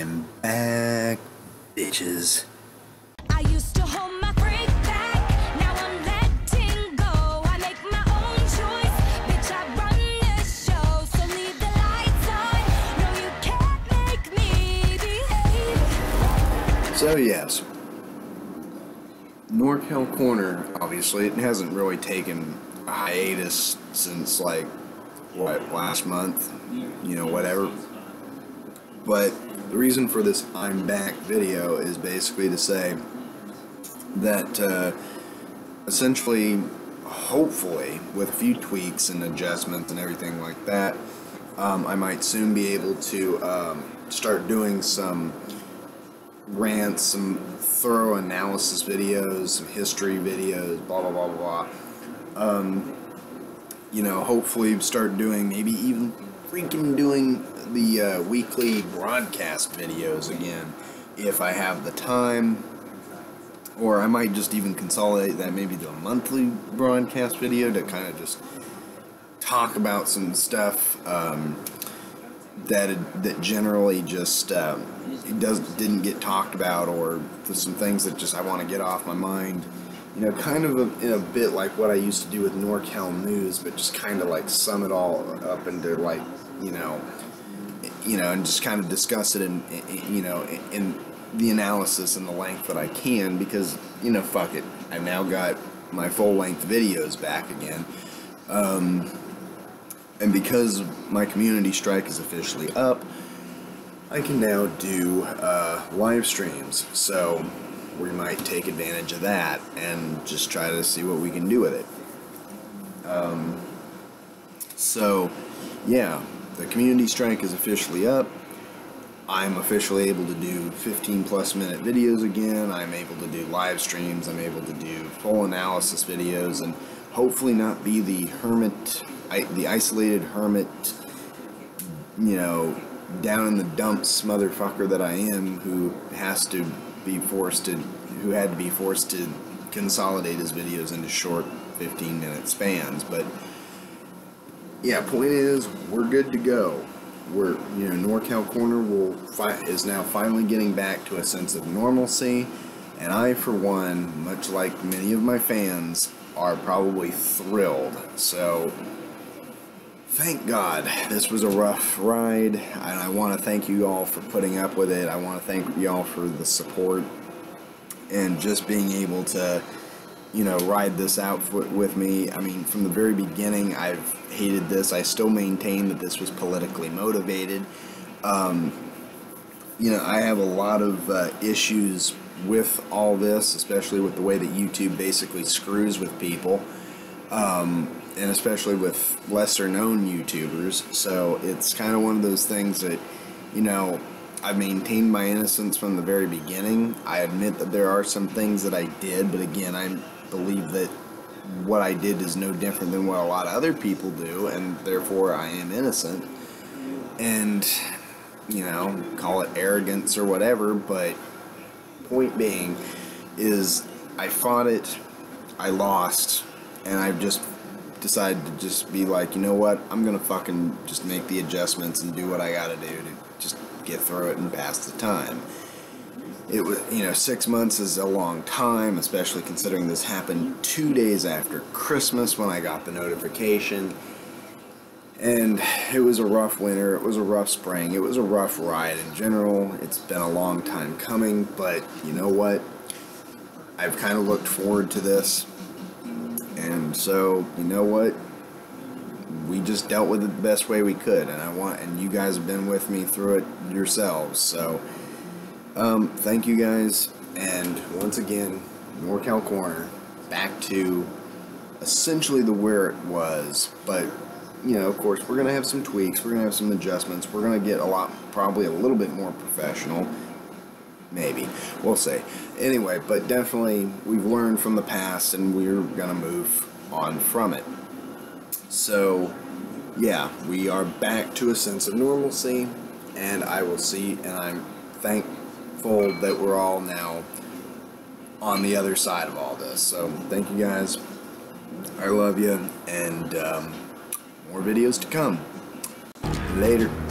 I'm back, bitches. I used to hold my freak back, now I'm letting go. I make my own choice, bitch, I run this show. So leave the lights on, no you can't make me behave. So yes, NorCal Corner, obviously, it hasn't really taken a hiatus since like, what, last month? You know, whatever. But the reason for this I'm back video is basically to say that essentially, hopefully, with a few tweaks and adjustments and everything like that, I might soon be able to start doing some rants, some thorough analysis videos, some history videos, blah, blah, blah, blah, blah. You know, hopefully start doing, maybe even freaking doing the weekly broadcast videos again if I have the time, or I might just even consolidate that, maybe do a monthly broadcast video to kind of just talk about some stuff that generally just didn't get talked about, or some things that just I want to get off my mind. You know, kind of in a bit like what I used to do with NorCal News, but just kind of like sum it all up into like, you know, and just kind of discuss it in you know, in the analysis and the length that I can, because, you know, fuck it, I've now got my full-length videos back again, and because my community strike is officially up, I can now do live streams, so we might take advantage of that and just try to see what we can do with it. So, yeah, the community strike is officially up. I'm officially able to do 15-plus-minute videos again. I'm able to do live streams. I'm able to do full analysis videos, and hopefully not be the hermit, the isolated hermit, you know, down in the dumps motherfucker that I am, who has to be forced to, who had to be forced to consolidate his videos into short 15-minute spans. But yeah, point is, we're good to go. We're, you know, NorCal Corner is now finally getting back to a sense of normalcy, and I, for one, much like many of my fans, are probably thrilled. So thank God. This was a rough ride, and I want to thank you all for putting up with it. I want to thank you all for the support and just being able to, you know, ride this out with me. I mean, from the very beginning, I've hated this. I still maintain that this was politically motivated. You know, I have a lot of issues with all this, especially with the way that YouTube basically screws with people. And especially with lesser-known YouTubers, so it's kind of one of those things that, you know, I maintained my innocence from the very beginning. I admit that there are some things that I did, but again, I believe that what I did is no different than what a lot of other people do, and therefore I am innocent. And, you know, call it arrogance or whatever, but point being is I fought it, I lost, and I've just decided to just be like, you know what, I'm gonna fucking just make the adjustments and do what I gotta do to just get through it and pass the time. It was, you know, 6 months is a long time, especially considering this happened 2 days after Christmas when I got the notification. And it was a rough winter, it was a rough spring, it was a rough ride in general. It's been a long time coming, but you know what, I've kind of looked forward to this. And so, you know what, we just dealt with it the best way we could, and and you guys have been with me through it yourselves, so thank you guys. And once again, NorCal Corner back to essentially where it was, but you know, of course, we're gonna have some tweaks, we're gonna have some adjustments, we're gonna get probably a little bit more professional. Maybe. We'll see. Anyway, but definitely we've learned from the past, and we're gonna move on from it. So, yeah, we are back to a sense of normalcy, and I will see, and I'm thankful that we're all now on the other side of all this. So, thank you guys. I love you, and more videos to come. Later.